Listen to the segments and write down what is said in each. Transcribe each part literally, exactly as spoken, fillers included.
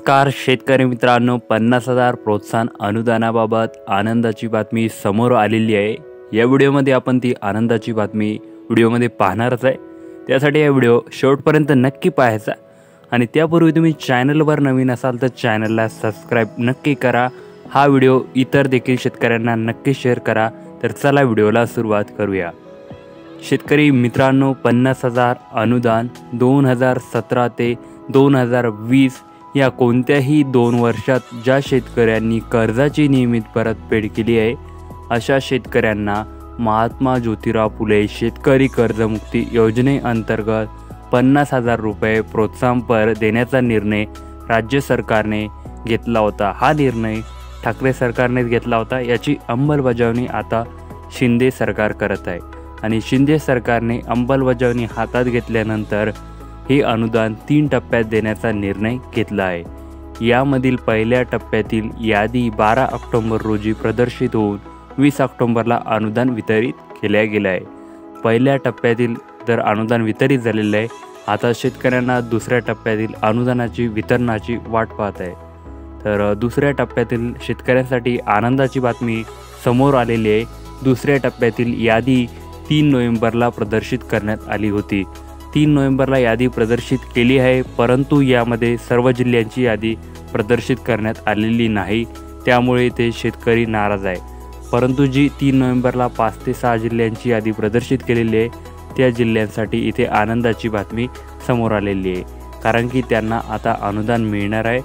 नमस्कार शेतकरी मित्रांनो, पन्नास हजार प्रोत्साहन अनुदानाबाबत आनंदाची बातमी समोर आलेली आहे। या व्हिडिओमध्ये आपण ती आनंदाची बातमी व्हिडिओमध्ये पाहणारच आहे। त्यासाठी हा व्हिडिओ शेवटपर्यंत नक्की पाहायचा आणि त्यापूर्वी तुम्ही चॅनलवर नवीन असाल तर चॅनलला सबस्क्राइब नक्की करा। हा व्हिडिओ इतर देखील शेतकऱ्यांना नक्की शेअर करा। तर चला व्हिडिओला सुरुवात करूया। शेतकरी मित्रांनो, पन्नास हजार अनुदान दोन हजार सतरा ते दोन हजार वीस या कोणत्याही दोन वर्षात ज्या शेतकऱ्यांनी कर्जाची नियमित परतफेड केली आहे अशा शेतकऱ्यांना महात्मा ज्योतिराव फुले शेतकरी कर्जमुक्ती योजनेअंतर्गत पन्नास हजार रुपये प्रोत्साहनपर देण्याचा निर्णय राज्य सरकारने घेतला होता। हा निर्णय ठाकरे सरकारनेच घेतला होता। याची अंमलबजावणी आता शिंदे सरकार करत आहे आणि शिंदे सरकारने अंमलबजावणी हातात घेतल्यानंतर हे अनुदान तीन टप्प्यात देण्याचा निर्णय घेतला आहे। यामधील पहिल्या टप्प्यातील यादी बारा ऑक्टोंबर रोजी प्रदर्शित होऊन वीस ऑक्टोंबरला अनुदान वितरित केले गेले आहे। पहिल्या टप्प्यातील तर अनुदान वितरित झालेले आहे। आता शेतकऱ्यांना दुसऱ्या टप्प्यातील अनुदानाची वितरणाची वाट पाहत आहे। तर दुसऱ्या टप्प्यातील शेतकऱ्यांसाठी आनंदाची बातमी समोर आलेली आहे। दुसऱ्या टप्प्यातील यादी तीन नोव्हेंबरला प्रदर्शित करण्यात आली होती। तीन नोव्हेंबरला यादी प्रदर्शित केली आहे, परंतु यामध्ये सर्व जिल्ह्यांची यादी प्रदर्शित करण्यात आलेली नाही, त्यामुळे ते शेतकरी नाराज आहे। परंतु जी तीन नोव्हेंबरला पाच ते सहा जिल्ह्यांची यादी प्रदर्शित केलेली आहे त्या जिल्ह्यांसाठी इथे आनंदाची बातमी समोर आलेली आहे, कारण की त्यांना आता अनुदान मिळणार आहे।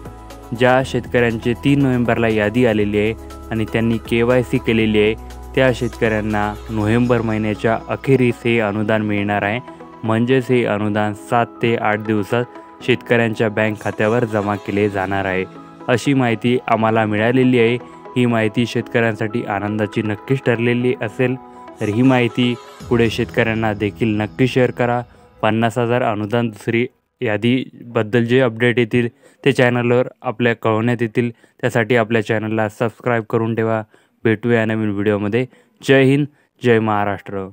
ज्या शेतकऱ्यांचे तीन नोव्हेंबरला यादी आलेली आहे आणि त्यांनी के वाय सी केलेली आहे त्या शेतकऱ्यांना नोव्हेंबर महिन्याच्या अखेरीस हे अनुदान मिळणार आहे। म्हणजेच हे अनुदान सात ते आठ दिवसात शेतकऱ्यांच्या बँक खात्यावर जमा केले जाणार आहे, अशी माहिती आम्हाला मिळालेली आहे। ही माहिती शेतकऱ्यांसाठी आनंदाची नक्कीच ठरलेली असेल, तर ही माहिती पुढे शेतकऱ्यांना देखील नक्की शेअर करा। पन्नास हजार अनुदान दुसरी यादीबद्दल जे अपडेट येतील ते चॅनलवर आपल्या कळवण्यात येतील, त्यासाठी आपल्या चॅनलला सबस्क्राईब करून ठेवा। भेटूया नवीन व्हिडिओमध्ये। जय हिंद, जय महाराष्ट्र।